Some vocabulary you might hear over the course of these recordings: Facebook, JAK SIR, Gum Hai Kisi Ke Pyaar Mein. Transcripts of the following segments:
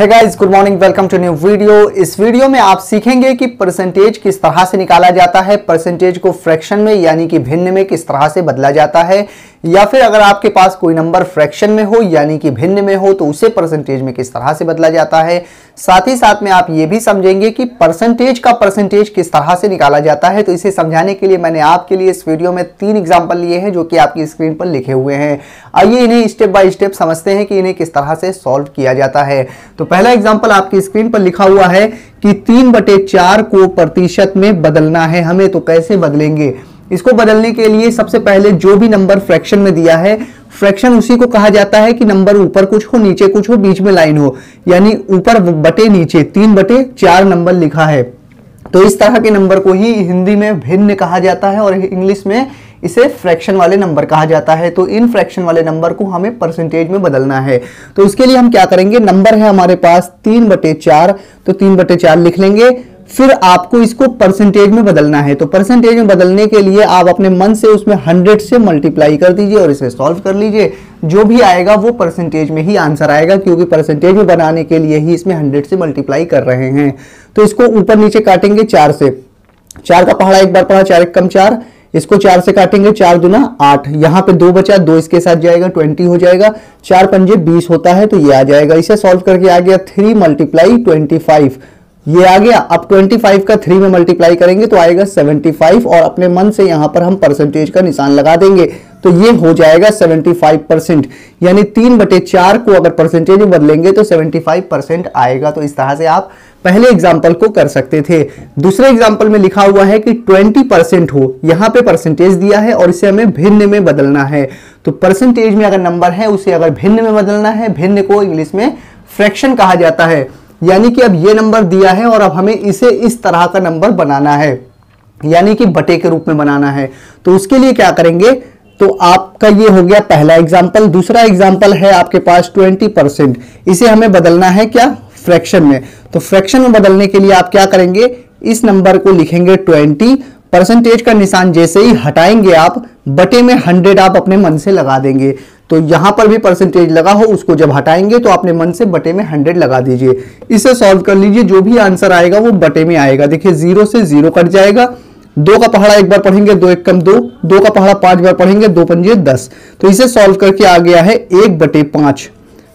Hey guys, good morning, welcome to new video. इस video में आप सीखेंगे कि परसेंटेज किस तरह से निकाला जाता है, परसेंटेज को फ्रैक्शन में यानी कि भिन्न में किस तरह से बदला जाता है, या फिर अगर आपके पास कोई नंबर फ्रैक्शन में हो यानी कि भिन्न में हो तो उसे परसेंटेज में किस तरह से बदला जाता है। साथ ही साथ में आप ये भी समझेंगे कि परसेंटेज का परसेंटेज किस तरह से निकाला जाता है। तो इसे समझाने के लिए मैंने आपके लिए इस वीडियो में 3 एग्जाम्पल लिए हैं जो कि आपकी स्क्रीन पर लिखे हुए हैं। आइए इन्हें स्टेप बाय स्टेप समझते हैं कि इन्हें किस तरह से सॉल्व किया जाता है। तो पहला एग्जाम्पल आपकी स्क्रीन पर लिखा हुआ है कि 3/4 को प्रतिशत में बदलना है हमें, तो कैसे बदलेंगे। इसको बदलने के लिए सबसे पहले जो भी नंबर फ्रैक्शन में दिया है, फ्रैक्शन उसी को कहा जाता है कि नंबर ऊपर कुछ हो, नीचे कुछ हो, बीच में लाइन हो, यानी ऊपर बटे नीचे 3/4 नंबर लिखा है। तो इस तरह के नंबर को ही हिंदी में भिन्न कहा जाता है और इंग्लिश में इसे फ्रैक्शन वाले नंबर कहा जाता है। तो इन फ्रैक्शन वाले नंबर को हमें परसेंटेज में बदलना है। तो उसके लिए हम क्या करेंगे, नंबर है हमारे पास 3/4, तो 3/4 लिख लेंगे। फिर आपको इसको परसेंटेज में बदलना है। तो परसेंटेज में बदलने के लिए आप अपने मन से उसमें 100 से मल्टीप्लाई कर दीजिए और इसे सॉल्व कर लीजिए। जो भी आएगा वो परसेंटेज में ही आंसर आएगा, क्योंकि परसेंटेज में बनाने के लिए ही इसमें 100 से मल्टीप्लाई कर रहे हैं। तो इसको ऊपर नीचे काटेंगे 4 से। 4 का पहाड़ा एक बार पड़ा, 4 × 4, इसको 4 से काटेंगे, 4 दूना 8, यहाँ पे 2 बचा, 2 इसके साथ जाएगा, 20 हो जाएगा, 4 × 5 = 20 होता है, तो ये आ जाएगा। इसे सॉल्व करके आ गया 3 × 25, ये आ गया। अब 25 का 3 में मल्टीप्लाई करेंगे तो आएगा 75, और अपने मन से यहाँ पर हम परसेंटेज का निशान लगा देंगे तो ये हो जाएगा 75%। यानी 3/4 को अगर परसेंटेज में बदलेंगे तो 75% आएगा। तो इस तरह से आप पहले एग्जाम्पल को कर सकते थे। दूसरे एग्जाम्पल में लिखा हुआ है कि 20% हो, यहाँ पे परसेंटेज दिया है और इसे हमें भिन्न में बदलना है। तो परसेंटेज में अगर नंबर है उसे अगर भिन्न में बदलना है, भिन्न को इंग्लिश में फ्रैक्शन कहा जाता है, यानी कि अब ये नंबर दिया है और अब हमें इसे इस तरह का नंबर बनाना है, यानी कि बटे के रूप में बनाना है। तो उसके लिए क्या करेंगे, तो आपका ये हो गया पहला एग्जाम्पल। दूसरा एग्जाम्पल है आपके पास 20%, इसे हमें बदलना है क्या, फ्रैक्शन में। तो फ्रैक्शन में बदलने के लिए आप क्या करेंगे, इस नंबर को लिखेंगे 20, परसेंटेज का निशान जैसे ही हटाएंगे आप, बटे में 100 आप अपने मन से लगा देंगे। तो यहाँ पर भी परसेंटेज लगा हो, उसको जब हटाएंगे तो अपने मन से बटे में 100 लगा दीजिए। इसे सॉल्व कर लीजिए, जो भी आंसर आएगा वो बटे में आएगा। देखिए 0 से 0 कट जाएगा, 2 का पहाड़ा एक बार पढ़ेंगे, 2 × 1 = 2, 2 का पहाड़ा 5 बार पढ़ेंगे, 2 × 5 = 10। तो इसे सॉल्व करके आ गया है 1/5,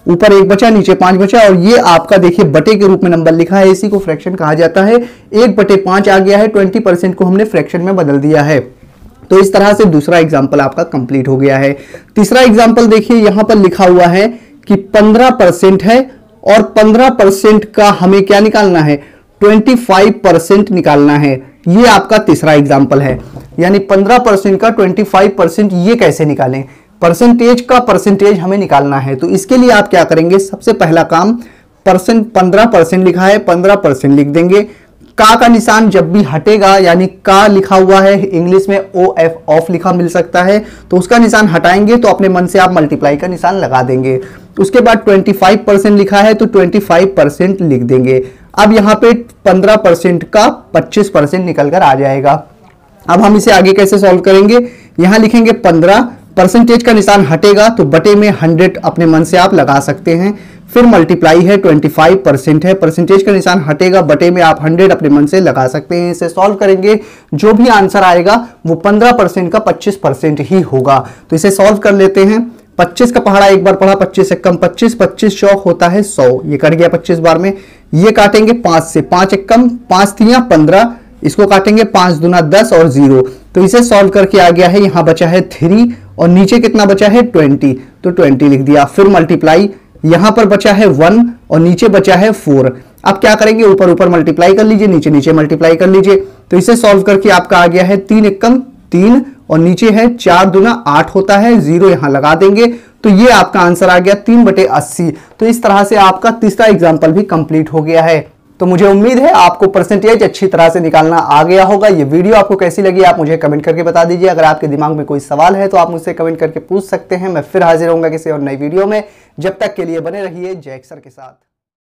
ऊपर 1 बचा, नीचे 5 बचा, और ये आपका देखिए बटे के रूप में नंबर लिखा है, इसी को फ्रैक्शन कहा जाता है। 1/5 आ गया है, 20% को हमने फ्रैक्शन में बदल दिया है। तो इस तरह से दूसरा एग्जाम्पल आपका कंप्लीट हो गया है। तीसरा एग्जाम्पल देखिए, यहाँ पर लिखा हुआ है कि 15% है और 15% का हमें क्या निकालना है, 25% निकालना है। ये आपका तीसरा एग्जाम्पल है, यानी 15% का 25%, ये कैसे निकालें, परसेंटेज का परसेंटेज हमें निकालना है। तो इसके लिए आप क्या करेंगे, सबसे पहला काम, 15% लिखा है, 15% लिख देंगे। का निशान जब भी हटेगा, यानी का लिखा हुआ है, इंग्लिश में OF ऑफ लिखा मिल सकता है, तो उसका निशान हटाएंगे तो अपने मन से आप मल्टीप्लाई का निशान लगा देंगे। उसके बाद 25% लिखा है तो 25% लिख देंगे। अब यहाँ पे 15% का 25% निकल कर आ जाएगा। अब हम इसे आगे कैसे सॉल्व करेंगे, यहाँ लिखेंगे 15, परसेंटेज का निशान हटेगा तो बटे में 100 अपने मन से आप लगा सकते हैं। फिर मल्टीप्लाई है, 25% है, परसेंटेज का निशान हटेगा, बटे में आप 100 अपने मन से लगा सकते हैं। इसे सॉल्व करेंगे, जो भी आंसर आएगा वो 15% का 25% ही होगा। तो इसे सॉल्व कर लेते हैं। 25 का पहाड़ा एक बार पढ़ा, 25 × 1 = 25, 25 × 100 होता है 100, ये कट गया 25 बार में। ये काटेंगे 5 से, 5 × 1 = 5, 5 × 3 = 15, इसको काटेंगे 5 दूना 10 और 0। तो इसे सॉल्व करके आ गया है, यहाँ बचा है 3 और नीचे कितना बचा है 20, तो 20 लिख दिया। फिर मल्टीप्लाई, यहाँ पर बचा है 1 और नीचे बचा है 4। अब क्या करेंगे, ऊपर ऊपर मल्टीप्लाई कर लीजिए, नीचे नीचे मल्टीप्लाई कर लीजिए। तो इसे सॉल्व करके आपका आ गया है 3 × 1 = 3 और नीचे है 4 दूना 8 होता है, 0 यहाँ लगा देंगे। तो ये आपका आंसर आ गया 3/80। तो इस तरह से आपका तीसरा एग्जाम्पल भी कंप्लीट हो गया है। तो मुझे उम्मीद है आपको परसेंटेज अच्छी तरह से निकालना आ गया होगा। ये वीडियो आपको कैसी लगी आप मुझे कमेंट करके बता दीजिए। अगर आपके दिमाग में कोई सवाल है तो आप मुझसे कमेंट करके पूछ सकते हैं। मैं फिर हाजिर होऊंगा किसी और नई वीडियो में। जब तक के लिए बने रहिए जैक सर के साथ।